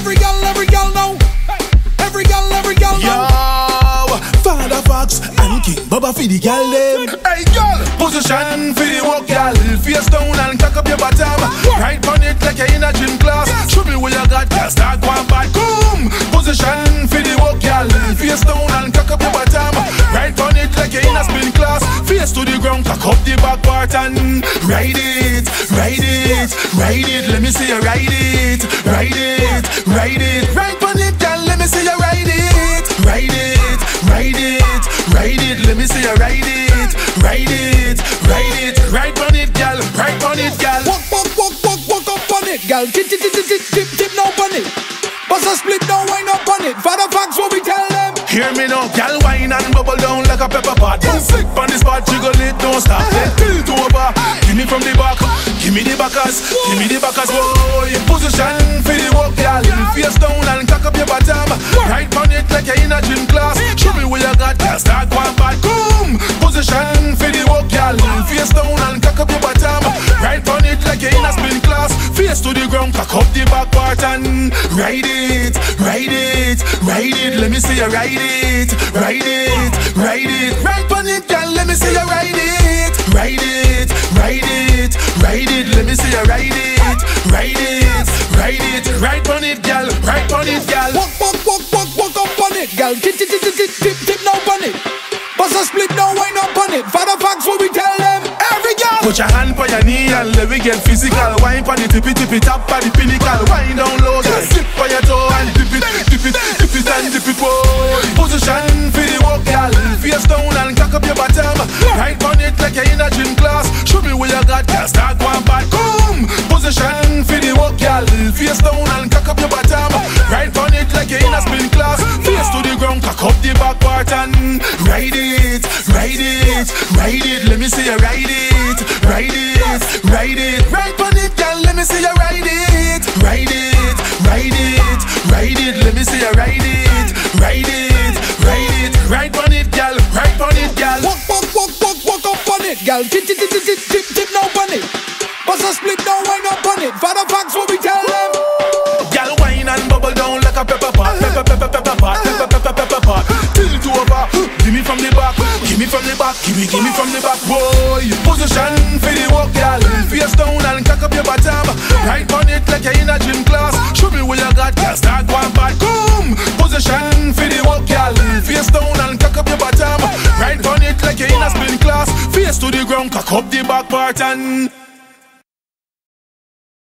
every girl know. Every girl know. Yo, Fadda Fox and King Bubba for the girl them. Hey girl, position for the walk, girl. Face down and cock up your bottom. Right on it like you're in a gym class. Show me where you got, girl. Start going back. Boom, position for the walk, girl. Face down and cock up your bottom. Right on it like you're in a spin class. Face to the ground, cock up the back part and ride it, ride it, ride it. Let me see you ride it, ride it, ride it. Right on it, girl. Let me see you ride it, ride it, ride it, ride it. Let me see you ride it, ride it, ride it. Right on it, girl. Right on it, girl. Walk, walk, walk, walk, walk up on it, girl. Tip, tip, tip, tip, tip, tip, no bunny. Bust a split, no wine up on it. Fadda Fox, what we tell them? Hear me now, girl. Wine and bubble down like a pepper pot. Don't slip on the spot, jiggle it, don't stop. Then tilt over. Give me from the back. Give me the backers, give me the backers, boy. Position for the walk, girl. Face down and cock up your bottom. Right on it like you're in a gym class. Show me where you got, girl. Start going back. Boom. Position for the walk, girl. Face down and cock up your bottom. Right on it like you're in a spin class. Face to the ground, cock up the back part and ride it, ride it, ride it. Let me see you ride it, ride it, ride it. Right on it, girl. Let me see you ride it, ride it, ride it, ride it. Let me see you ride it, ride it, ride it. Right on it, gal. Right on it, gal. Walk, walk, walk, walk, walk up on it, gal. Tip, tip, tip, tip, tip, tip, no bunny. Bust a split, no wine up on it. Fadda Fox, what we tell them? Every gal. Put your hand on your knee and let me get physical. Wine on the tippy tippy top on the pinnacle. Wine down low, gal. Slip on your toe and dip it, dip it, dip it and dip it, boy. Position for the walk, gal. Face down and cock up your bottom. Right on it like you're in a gym class. Show me where you got, gal. Start going. Position for the walk, girl. Face down and cock up your bottom. Right on it like you're in a spin class. Face to the ground, cock up the back part and ride it, ride it, ride it. Let me see you ride it, ride it, ride it. Right on it, girl. Let me see you ride it, ride it, ride it, ride it. Let me see you ride it, ride it, ride it. Right on it, girl. Right on it, girl. Walk, walk, walk, walk, walk up on it, girl. Tip, tip, tip, tip, tip, tip, no bunny. Bust a split, no wine up on it. Fadda Fox, what we tell them? Girl, wine and bubble down like a pepper pot. Pepper, pepper, pepper pot. Pepper, pepper, pepper pot. Tilt over. Give me from the back. Give me from the back. Give me from the back, boy. Position for the walk, girl. Face down and cock up your bottom. Right on it like you're in a gym class. Show me where you got, girl. Start going back. Boom. Position for the walk, girl. Face down and cock up your bottom. Right on it like you're in a spin class. Face to the ground, cock up the back part and